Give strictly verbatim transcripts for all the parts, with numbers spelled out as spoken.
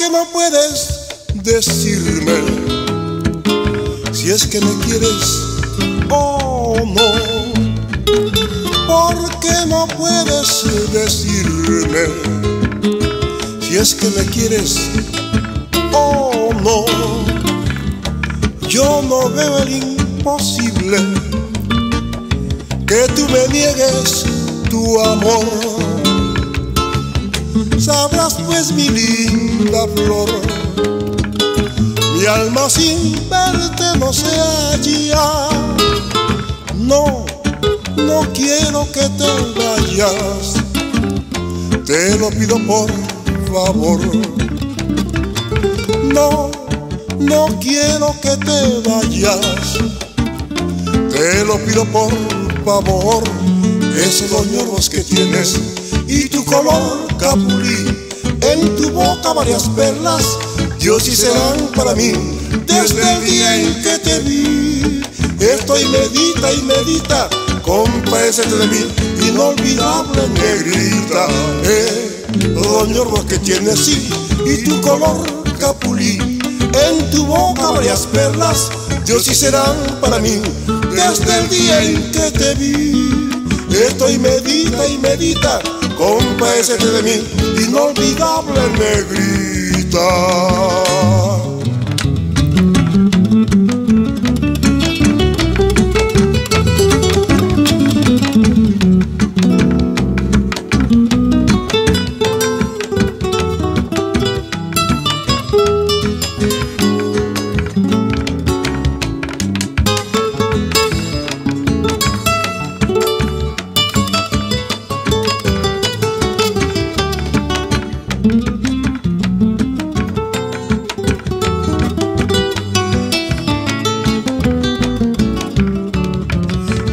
que no puedes decirme si es que me quieres o no. ¿Por qué no puedes decirme si es que me quieres o no? Yo no veo el imposible, que tú me niegues tu amor. Sabrás pues, mi linda flor, mi alma sin verte no se halla. No, no quiero que te vayas, te lo pido por favor. No, no quiero que te vayas, te lo pido por favor. Esos dos ñorros que tienes y tu color capulí, en tu boca varias perlas, Dios y serán para mí. Desde el día en que te vi, estoy medita y medita, compadécete de mí, inolvidable negrita. Eh, los ñorros que tienes sí, y tu color capulí, en tu boca varias perlas, Dios y serán para mí. Desde el día en que te vi, estoy medita y medita, compadécete de mí, inolvidable negrita.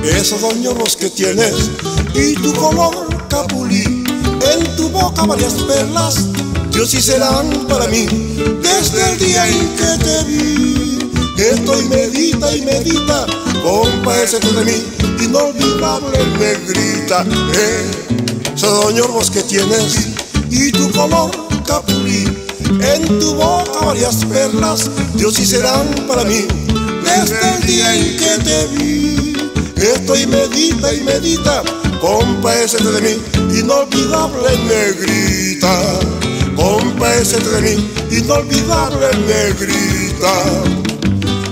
Esos dos ñorros que tienes y tu color capulí, en tu boca varias perlas, Dios sí serán para mí. Desde el día en que te vi, estoy medita y medita, compadécete de mí, inolvidable negrita. Eh, esos dos ñorros que tienes y tu color capulí, en tu boca varias perlas, Dios sí serán para mí. Desde el día en que te vi, estoy medita y medita, compadécete de mí, inolvidable negrita. Compadécete de mí, inolvidable negrita.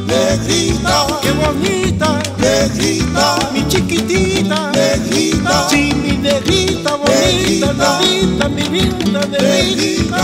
Negrita, qué bonita, negrita, mi chiquitita, negrita, sí, mi negrita bonita, negrita, mi linda negrita.